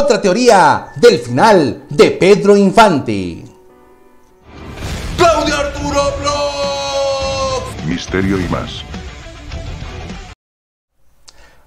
Otra teoría del final de Pedro Infante. Claudio Arturo Vlogs. Misterio y más.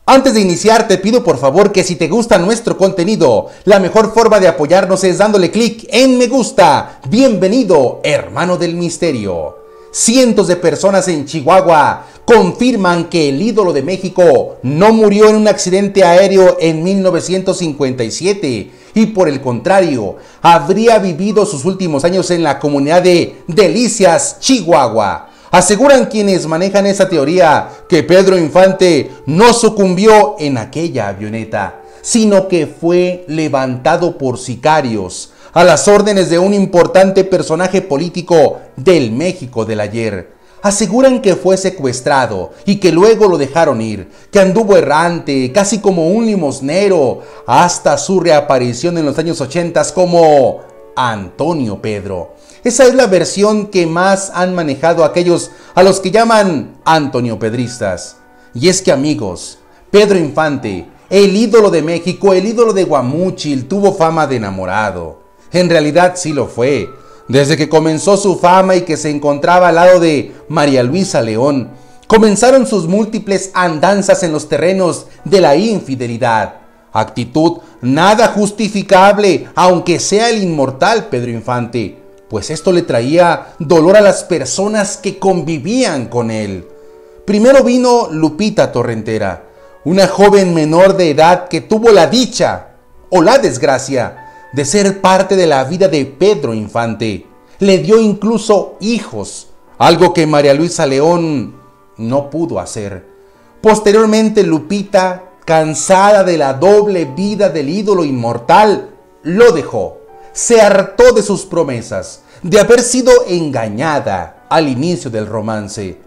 Antes de iniciar, te pido por favor que si te gusta nuestro contenido, la mejor forma de apoyarnos es dándole clic en me gusta. Bienvenido, hermano del misterio. Cientos de personas en Chihuahua confirman que el ídolo de México no murió en un accidente aéreo en 1957 y por el contrario, habría vivido sus últimos años en la comunidad de Delicias, Chihuahua. Aseguran quienes manejan esa teoría que Pedro Infante no sucumbió en aquella avioneta, sino que fue levantado por sicarios a las órdenes de un importante personaje político del México del ayer. Aseguran que fue secuestrado y que luego lo dejaron ir, que anduvo errante, casi como un limosnero, hasta su reaparición en los años 80 como Antonio Pedro. Esa es la versión que más han manejado aquellos a los que llaman antonio-pedristas. Y es que amigos, Pedro Infante, el ídolo de México, el ídolo de Guamúchil, tuvo fama de enamorado. En realidad sí lo fue. Desde que comenzó su fama y que se encontraba al lado de María Luisa León, comenzaron sus múltiples andanzas en los terrenos de la infidelidad. Actitud nada justificable, aunque sea el inmortal Pedro Infante, pues esto le traía dolor a las personas que convivían con él. Primero vino Lupita Torrentera, una joven menor de edad que tuvo la dicha o la desgracia de ser parte de la vida de Pedro Infante. Le dio incluso hijos, algo que María Luisa León no pudo hacer. Posteriormente Lupita, cansada de la doble vida del ídolo inmortal, lo dejó. Se hartó de sus promesas, de haber sido engañada al inicio del romance.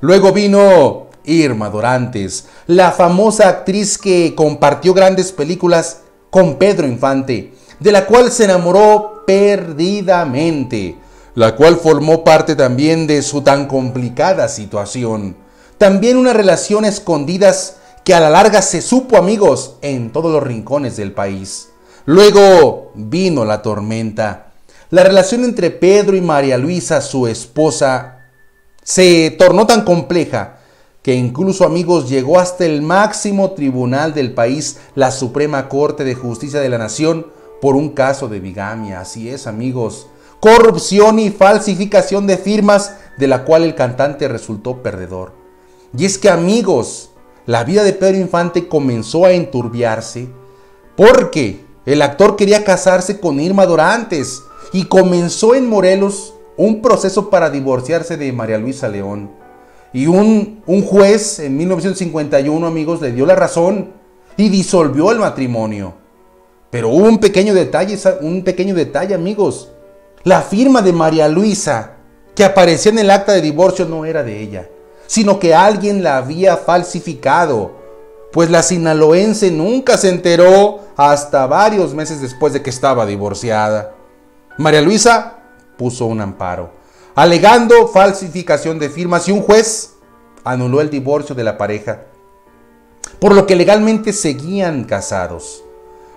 Luego vino Irma Dorantes, la famosa actriz que compartió grandes películas con Pedro Infante, de la cual se enamoró perdidamente, la cual formó parte también de su tan complicada situación. También una relación escondidas que a la larga se supo, amigos, en todos los rincones del país. Luego vino la tormenta. La relación entre Pedro y María Luisa, su esposa, se tornó tan compleja que incluso, amigos, llegó hasta el máximo tribunal del país, la Suprema Corte de Justicia de la Nación, por un caso de bigamia. Así es, amigos. Corrupción y falsificación de firmas, de la cual el cantante resultó perdedor. Y es que, amigos, la vida de Pedro Infante comenzó a enturbiarse porque el actor quería casarse con Irma Dorantes y comenzó en Morelos un proceso para divorciarse de María Luisa León. Y un juez en 1951, amigos, le dio la razón y disolvió el matrimonio. Pero hubo un pequeño detalle, amigos. La firma de María Luisa que aparecía en el acta de divorcio no era de ella, sino que alguien la había falsificado. Pues la sinaloense nunca se enteró hasta varios meses después de que estaba divorciada. María Luisa puso un amparo, alegando falsificación de firmas, y un juez anuló el divorcio de la pareja, por lo que legalmente seguían casados.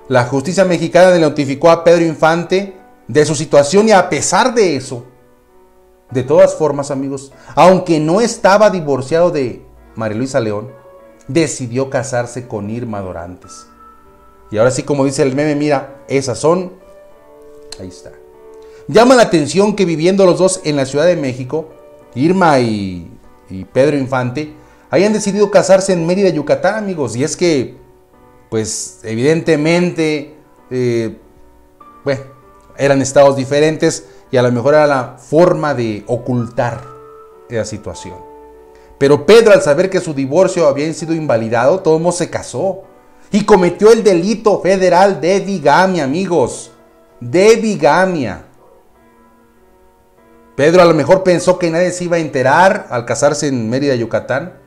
La justicia mexicana le notificó a Pedro Infante de su situación y a pesar de eso, de todas formas, amigos, aunque no estaba divorciado de María Luisa León, decidió casarse con Irma Dorantes. Y ahora sí, como dice el meme, mira, esas son. Ahí está. Llama la atención que viviendo los dos en la Ciudad de México, Irma y Pedro Infante hayan decidido casarse en Mérida, Yucatán, amigos. Y es que, pues, evidentemente, bueno, eran estados diferentes y a lo mejor era la forma de ocultar esa situación. Pero Pedro, al saber que su divorcio había sido invalidado, todo el mundo se casó y cometió el delito federal de bigamia, amigos. De bigamia. Pedro a lo mejor pensó que nadie se iba a enterar al casarse en Mérida, Yucatán,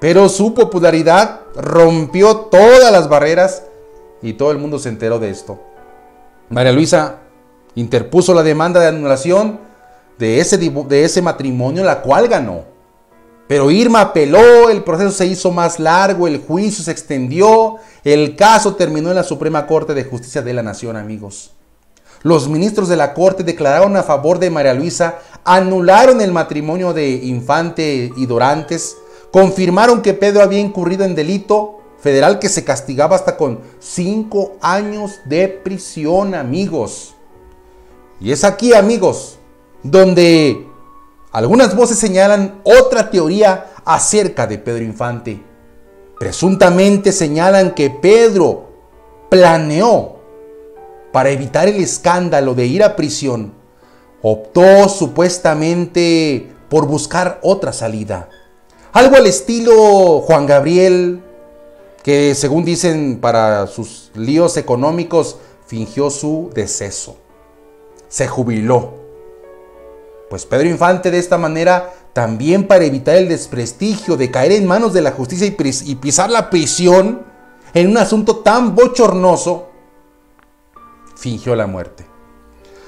pero su popularidad rompió todas las barreras y todo el mundo se enteró de esto. María Luisa interpuso la demanda de anulación de ese matrimonio, la cual ganó. Pero Irma apeló, el proceso se hizo más largo, el juicio se extendió, el caso terminó en la Suprema Corte de Justicia de la Nación, amigos. Los ministros de la Corte declararon a favor de María Luisa, anularon el matrimonio de Infante y Dorantes, confirmaron que Pedro había incurrido en delito federal que se castigaba hasta con 5 años de prisión, amigos. Y es aquí, amigos, donde algunas voces señalan otra teoría acerca de Pedro Infante. Presuntamente señalan que Pedro planeó, para evitar el escándalo de ir a prisión, optó supuestamente por buscar otra salida. Algo al estilo Juan Gabriel, que según dicen para sus líos económicos, fingió su deceso. Se jubiló. Pues Pedro Infante de esta manera, también para evitar el desprestigio de caer en manos de la justicia y pisar la prisión en un asunto tan bochornoso, fingió la muerte.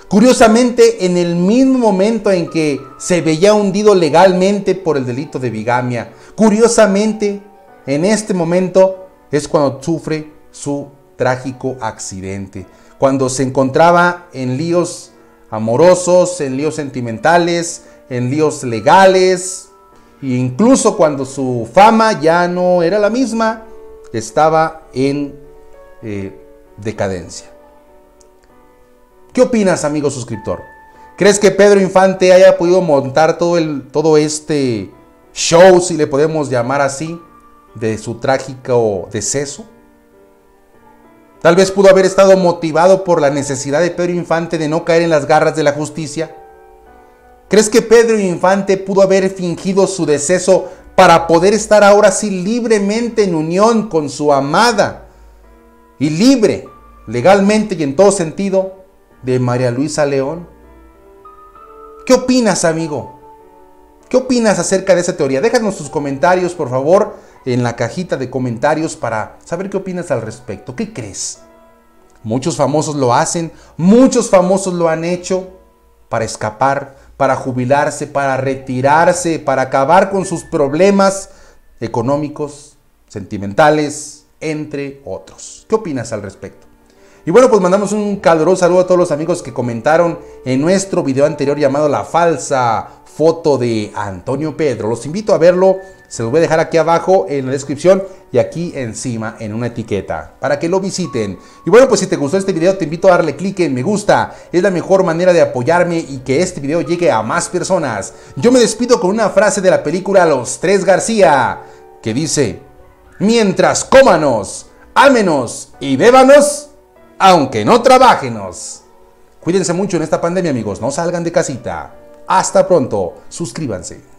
Curiosamente, en el mismo momento en que se veía hundido legalmente por el delito de bigamia, curiosamente, en este momento es cuando sufre su trágico accidente, cuando se encontraba en líos amorosos, en líos sentimentales, en líos legales, e incluso cuando su fama ya no era la misma, estaba en decadencia. ¿Qué opinas, amigo suscriptor? ¿Crees que Pedro Infante haya podido montar todo este show, si le podemos llamar así, de su trágico deceso? Tal vez pudo haber estado motivado por la necesidad de Pedro Infante de no caer en las garras de la justicia. ¿Crees que Pedro Infante pudo haber fingido su deceso para poder estar ahora sí libremente en unión con su amada y libre, legalmente y en todo sentido, de María Luisa León? ¿Qué opinas, amigo? ¿Qué opinas acerca de esa teoría? Déjanos tus comentarios, por favor, en la cajita de comentarios para saber qué opinas al respecto. ¿Qué crees? Muchos famosos lo hacen, muchos famosos lo han hecho para escapar, para jubilarse, para retirarse, para acabar con sus problemas económicos, sentimentales, entre otros. ¿Qué opinas al respecto? Y bueno, pues mandamos un caluroso saludo a todos los amigos que comentaron en nuestro video anterior llamado La Falsa Foto de Antonio Pedro. Los invito a verlo, se los voy a dejar aquí abajo en la descripción y aquí encima en una etiqueta para que lo visiten. Y bueno, pues si te gustó este video te invito a darle clic en me gusta, es la mejor manera de apoyarme y que este video llegue a más personas. Yo me despido con una frase de la película Los Tres García que dice: mientras cómanos, ámenos y bébanos, aunque no trabajenos. Cuídense mucho en esta pandemia, amigos, no salgan de casita. Hasta pronto, suscríbanse.